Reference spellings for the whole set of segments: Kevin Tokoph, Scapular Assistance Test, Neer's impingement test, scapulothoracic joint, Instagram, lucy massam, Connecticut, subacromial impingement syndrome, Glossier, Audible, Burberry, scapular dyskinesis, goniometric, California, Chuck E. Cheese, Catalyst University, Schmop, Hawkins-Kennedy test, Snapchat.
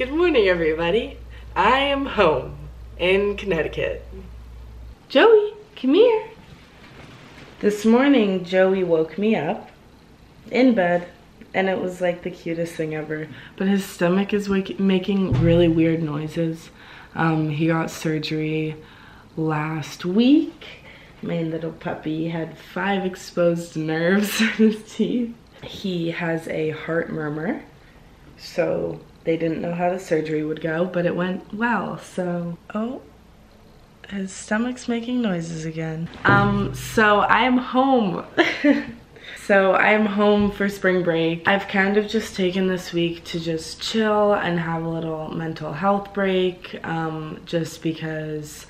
Good morning, everybody. I am home in Connecticut. Joey, come here. This morning, Joey woke me up in bed, and it was like the cutest thing ever. But his stomach is making really weird noises. He got surgery last week. My little puppy had 5 exposed nerves in his teeth. He has a heart murmur, so they didn't know how the surgery would go, but it went well, so. Oh, his stomach's making noises again. So I am home. So I am home for spring break. I've kind of just taken this week to just chill and have a little mental health break, just because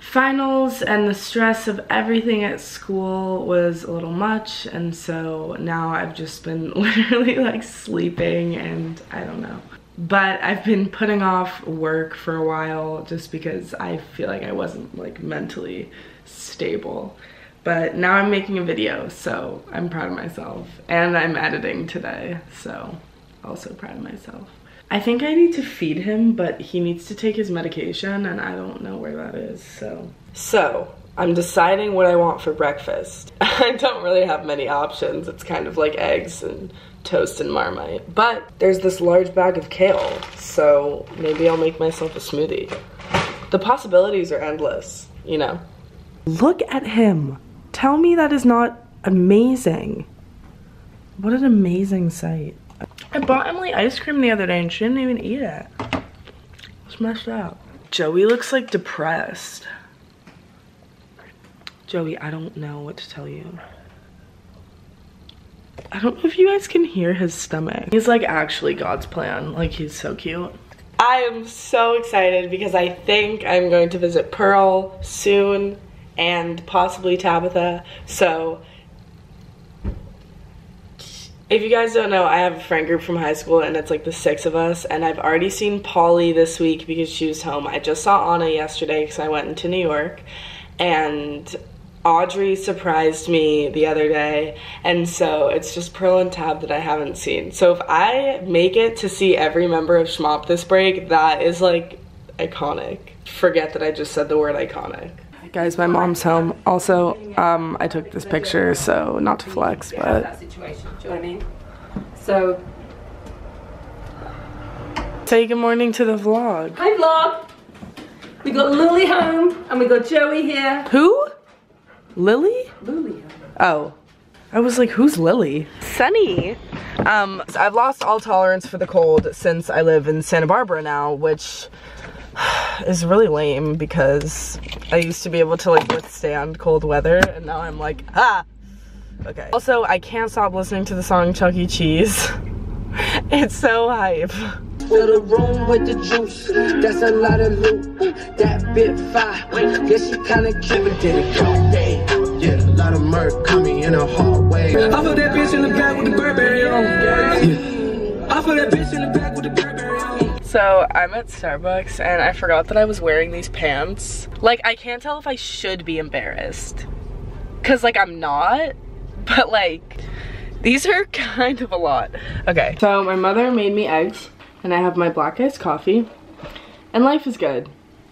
finals and the stress of everything at school was a little much, and so now I've just been literally like sleeping and I don't know. But I've been putting off work for a while just because I feel like I wasn't like mentally stable. But now I'm making a video, so I'm proud of myself. And I'm editing today, so also proud of myself. I think I need to feed him, but he needs to take his medication and I don't know where that is, so. So, I'm deciding what I want for breakfast. I don't really have many options. It's kind of like eggs and toast and Marmite. But there's this large bag of kale, so maybe I'll make myself a smoothie. The possibilities are endless, you know? Look at him. Tell me that is not amazing. What an amazing sight. I bought Emily ice cream the other day and she didn't even eat it. It's messed up. Joey looks like depressed. Joey, I don't know what to tell you. I don't know if you guys can hear his stomach. He's like actually God's plan. Like, he's so cute. I am so excited because I think I'm going to visit Pearl soon and possibly Tabitha. So if you guys don't know, I have a friend group from high school and it's like the 6 of us, and I've already seen Polly this week because she was home. I just saw Anna yesterday because I went into New York, and Audrey surprised me the other day, and so it's just Pearl and Tab that I haven't seen. So if I make it to see every member of Schmop this break, that is like iconic. Forget that I just said the word iconic. Guys, my mom's home. Also, I took this picture, so not to flex, but that situation, do you know what I mean? So say good morning to the vlog. Hi vlog! We got Lily home and we got Joey here. Who? Lily? Lily. Oh. I was like, who's Lily? Sunny. I've lost all tolerance for the cold since I live in Santa Barbara now, which is really lame because I used to be able to like withstand cold weather, and now I'm like, ah! Okay. Also, I can't stop listening to the song Chuck E. Cheese. It's so hype. Fill the room with the juice, that's a lot of loot. That bit fire, yeah, she kinda cute. Did it all day, yeah, a lot of murk coming in a hallway. I put that bitch in the back with the Burberry on. Yeah. I put that bitch in the back with the Burberry on. So I'm at Starbucks and I forgot that I was wearing these pants. Like, I can't tell if I should be embarrassed, cause like I'm not, but like these are kind of a lot. Okay. So my mother made me eggs and I have my black iced coffee and life is good,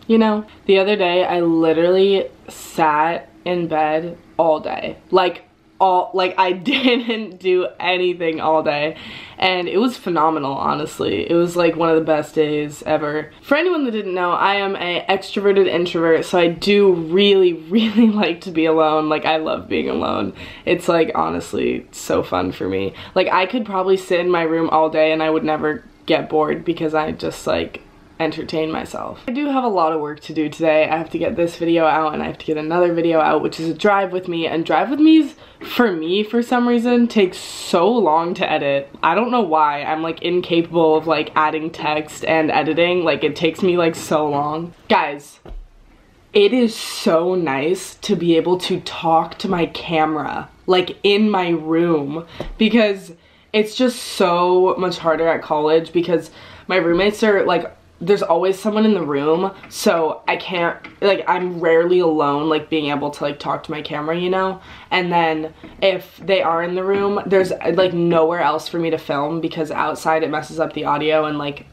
you know? The other day I literally sat in bed all day. Like I didn't do anything all day, and it was phenomenal. Honestly, it was like one of the best days ever. For anyone that didn't know, I am an extroverted introvert, so I do really like to be alone. Like, I love being alone. It's like honestly so fun for me. Like, I could probably sit in my room all day and I would never get bored because I just like entertain myself. I do have a lot of work to do today. I have to get this video out and I have to get another video out, which is a drive with me, and drive with me's, for me, for some reason, takes so long to edit. I don't know why. I'm like incapable of like adding text and editing. Like, it takes me like so long. Guys, it is so nice to be able to talk to my camera like in my room, because it's just so much harder at college because my roommates are like, there's always someone in the room, so I can't, like, I'm rarely alone, like, being able to, like, talk to my camera, you know? And then if they are in the room, there's, like, nowhere else for me to film because outside it messes up the audio and, like,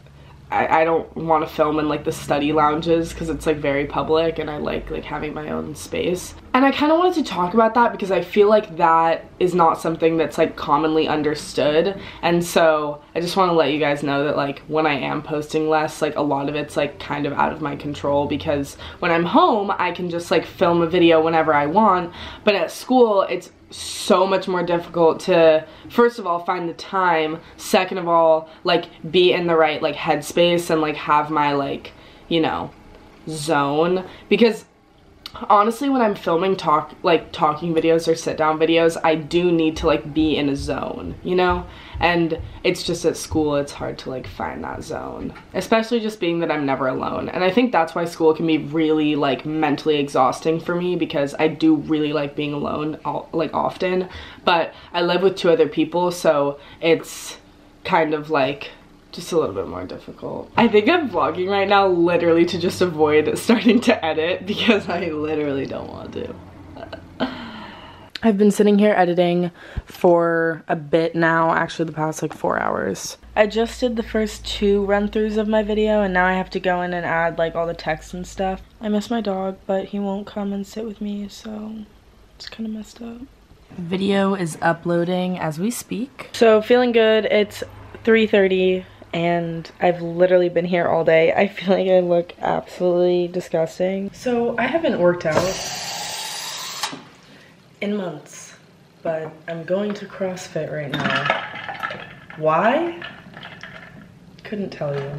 I don't want to film in like the study lounges because it's like very public, and I like having my own space. And I kind of wanted to talk about that because I feel like that is not something that's like commonly understood. And so I just want to let you guys know that like when I am posting less, like a lot of it's like kind of out of my control, because when I'm home I can just like film a video whenever I want, but at school it's so much more difficult to, first of all, find the time, second of all, like be in the right like headspace and like have my like, you know, zone. Because honestly when I'm filming talking videos or sit down videos, I do need to like be in a zone, you know? And it's just at school it's hard to like find that zone, especially just being that I'm never alone. And I think that's why school can be really like mentally exhausting for me, because I do really like being alone like often, but I live with two other people, so it's kind of like just a little bit more difficult. I think I'm vlogging right now literally to just avoid starting to edit because I literally don't want to. I've been sitting here editing for a bit now, actually the past like 4 hours. I just did the first 2 run-throughs of my video and now I have to go in and add like all the text and stuff. I miss my dog, but he won't come and sit with me, so it's kind of messed up. Video is uploading as we speak. So feeling good, it's 3:30 and I've literally been here all day. I feel like I look absolutely disgusting. So I haven't worked out in months, but I'm going to CrossFit right now. Why? Couldn't tell you.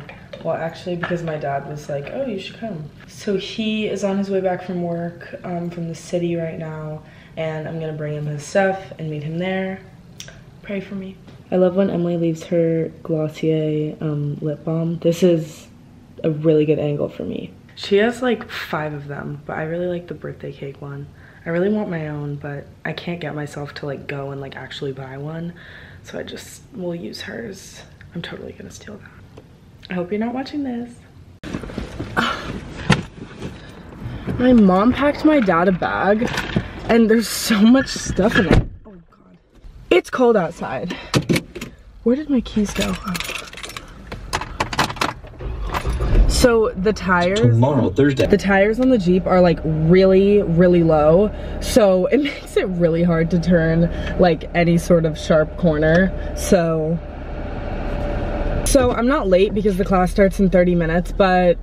Well, actually, because my dad was like, oh, you should come. So he is on his way back from work, from the city right now, and I'm gonna bring him his stuff and meet him there. Pray for me. I love when Emily leaves her Glossier lip balm. This is a really good angle for me. She has like 5 of them, but I really like the birthday cake one. I really want my own, but I can't get myself to like go and like actually buy one, so I just will use hers. I'm totally gonna steal that. I hope you're not watching this. My mom packed my dad a bag and there's so much stuff in it. Oh god. It's cold outside. Where did my keys go? So the tires tomorrow, Thursday. The tires on the Jeep are like really, really low. So it makes it really hard to turn like any sort of sharp corner. So I'm not late because the class starts in 30 minutes, but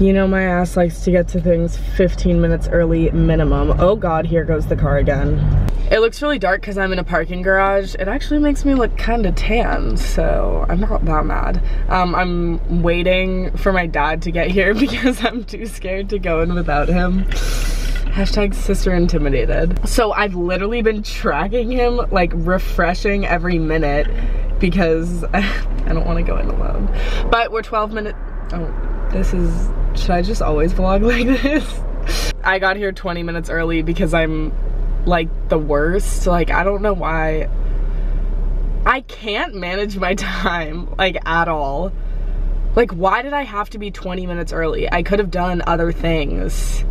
you know my ass likes to get to things 15 minutes early minimum. Oh god, here goes the car again. It looks really dark because I'm in a parking garage. It actually makes me look kind of tan, so I'm not that mad. I'm waiting for my dad to get here because I'm too scared to go in without him. Hashtag sister intimidated. So I've literally been tracking him, like refreshing every minute because I don't want to go in alone. But we're 12 minutes, oh, this is, should I just always vlog like this? I got here 20 minutes early because I'm like the worst. Like I don't know why I can't manage my time like at all. Like why did I have to be 20 minutes early? I could have done other things.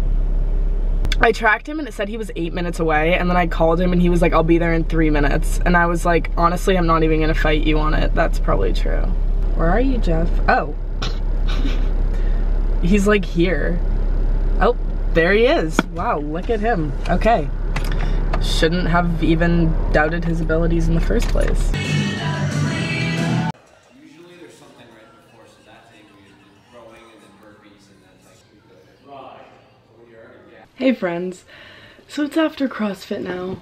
I tracked him and it said he was 8 minutes away, and then I called him and he was like, I'll be there in 3 minutes. And I was like, honestly, I'm not even gonna fight you on it. That's probably true. Where are you, Jeff? Oh. He's like here. Oh, there he is. Wow, look at him. Okay. Shouldn't have even doubted his abilities in the first place. Usually there's something right before, so that thing is growing and then burpees and then like right. Hey friends, so it's after CrossFit now.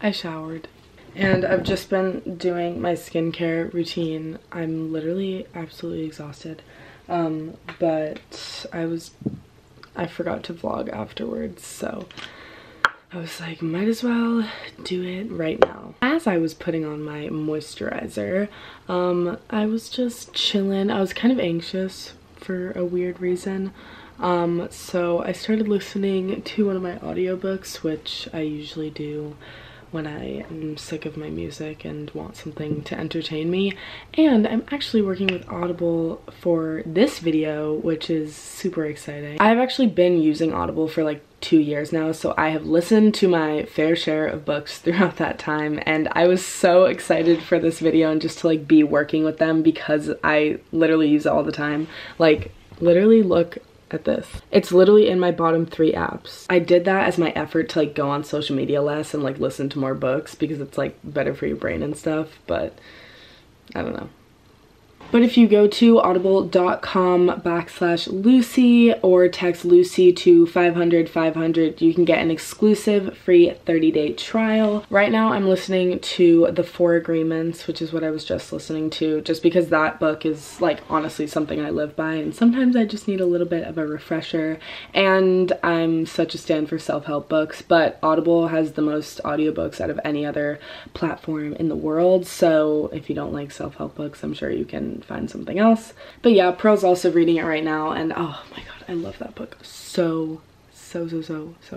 I showered and I've just been doing my skincare routine. I'm literally absolutely exhausted, but I forgot to vlog afterwards, so I was like, might as well do it right now. As I was putting on my moisturizer, I was just chilling. I was kind of anxious for a weird reason. So I started listening to one of my audiobooks, which I usually do when I am sick of my music and want something to entertain me. And I'm actually working with Audible for this video, which is super exciting. I've actually been using Audible for like 2 years now, so I have listened to my fair share of books throughout that time, and I was so excited for this video and just to like be working with them because I literally use it all the time. Like, literally look at this. It's literally in my bottom 3 apps. I did that as my effort to like go on social media less and like listen to more books because it's like better for your brain and stuff, but I don't know. But if you go to audible.com/Lucy or text Lucy to 500-500, you can get an exclusive free 30-day trial. Right now I'm listening to The 4 Agreements, which is what I was just listening to, just because that book is like honestly something I live by, and sometimes I just need a little bit of a refresher. And I'm such a stan for self-help books, but Audible has the most audiobooks out of any other platform in the world, so if you don't like self-help books, I'm sure you can find something else. But yeah, Pearl's also reading it right now, and oh my god, I love that book so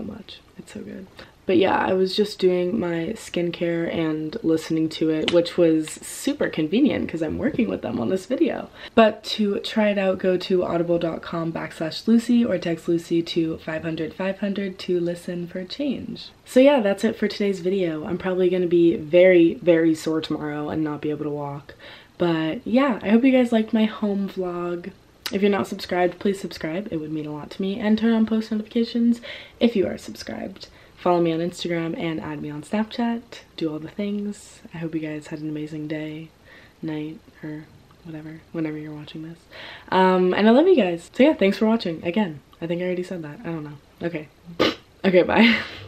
much. It's so good. But yeah, I was just doing my skincare and listening to it, which was super convenient because I'm working with them on this video. But to try it out, go to audible.com/Lucy or text Lucy to 500-500 to listen for a change. So yeah, that's it for today's video. I'm probably going to be very, very sore tomorrow and not be able to walk. But yeah, I hope you guys liked my home vlog. If you're not subscribed, please subscribe. It would mean a lot to me. And turn on post notifications if you are subscribed. Follow me on Instagram and add me on Snapchat. Do all the things. I hope you guys had an amazing day, night, or whatever, whenever you're watching this. And I love you guys. So yeah, thanks for watching. Again, I think I already said that. I don't know. Okay. Okay, bye.